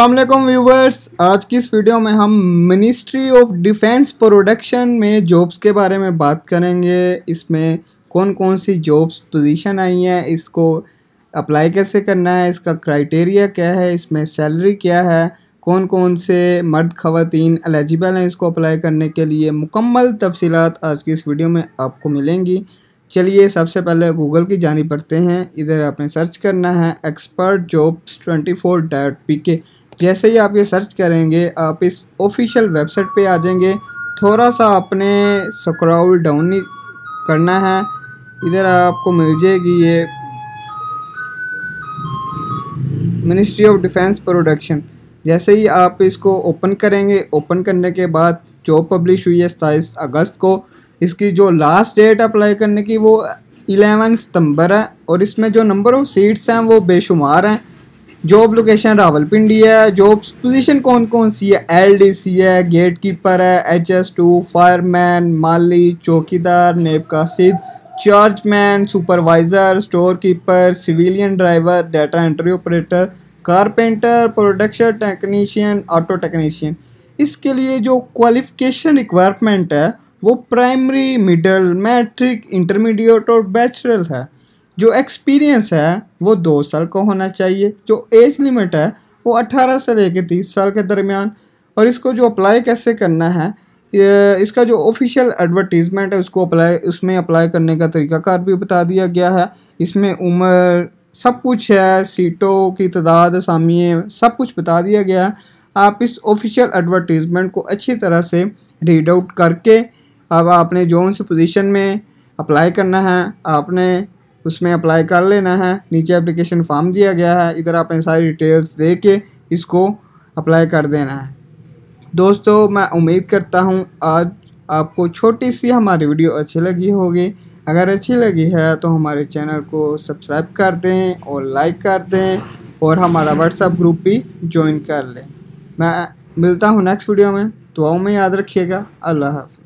अस्सलाम वालेकुम व्यूवर्स, आज की इस वीडियो में हम मिनिस्ट्री ऑफ डिफेंस प्रोडक्शन में जॉब्स के बारे में बात करेंगे। इसमें कौन कौन सी जॉब्स पोजीशन आई हैं, इसको अप्लाई कैसे करना है, इसका क्राइटेरिया क्या है, इसमें सैलरी क्या है, कौन कौन से मर्द खवातीन एलिजिबल हैं इसको अप्लाई करने के लिए, मुकम्मल तफसीलात आज की इस वीडियो में आपको मिलेंगी। चलिए सबसे पहले गूगल की जानी पड़ते हैं। इधर आपने सर्च करना है एक्सपर्ट जॉब्स 24.pk। जैसे ही आप ये सर्च करेंगे आप इस ऑफिशियल वेबसाइट पे आ जाएंगे। थोड़ा सा आपने स्क्रॉल डाउन करना है, इधर आपको मिल जाएगी ये मिनिस्ट्री ऑफ डिफेंस प्रोडक्शन। जैसे ही आप इसको ओपन करेंगे, ओपन करने के बाद जॉब पब्लिश हुई है 27 अगस्त को। इसकी जो लास्ट डेट अप्लाई करने की वो 11 सितंबर है और इसमें जो नंबर ऑफ सीट्स हैं वो बेशुमार हैं। जॉब लोकेशन रावलपिंडी है। जॉब्स पोजीशन कौन कौन सी है? एलडीसी है, गेट कीपर है, HS2, फायरमैन, माली, चौकीदार, नेब कासिद, chargeman, supervisor, store keeper, civilian driver, data entry operator, carpenter, production technician, auto technician. इसके लिए जो क्वालिफिकेशन रिक्वायरमेंट है वो प्राइमरी, मिडल, मैट्रिक, इंटरमीडिएट और बैचलर है। जो एक्सपीरियंस है वो 2 साल का होना चाहिए। जो एज लिमिट है वो 18 से लेकर 30 साल के दरमियान। और इसको जो अप्लाई कैसे करना है, इसका जो ऑफिशियल एडवर्टीज़मेंट है उसको अप्लाई, उसमें अप्लाई करने का तरीक़ाकार भी बता दिया गया है। इसमें उम्र सब कुछ है, सीटों की तादाद, असामियाँ सब कुछ बता दिया गया है। आप इस ऑफिशियल एडवर्टीज़मेंट को अच्छी तरह से रीड आउट करके अब आपने जॉन से पोजीशन में अप्लाई करना है। आपने उसमें अप्लाई कर लेना है। नीचे एप्लीकेशन फॉर्म दिया गया है, इधर आपने सारी डिटेल्स दे के इसको अप्लाई कर देना है। दोस्तों, मैं उम्मीद करता हूँ आज आपको छोटी सी हमारी वीडियो अच्छी लगी होगी। अगर अच्छी लगी है तो हमारे चैनल को सब्सक्राइब कर दें और लाइक कर दें और हमारा व्हाट्सएप ग्रुप भी ज्वाइन कर लें। मैं मिलता हूँ नेक्स्ट वीडियो में। दुआओं में याद रखिएगा। अल्लाह हाफ़िज़।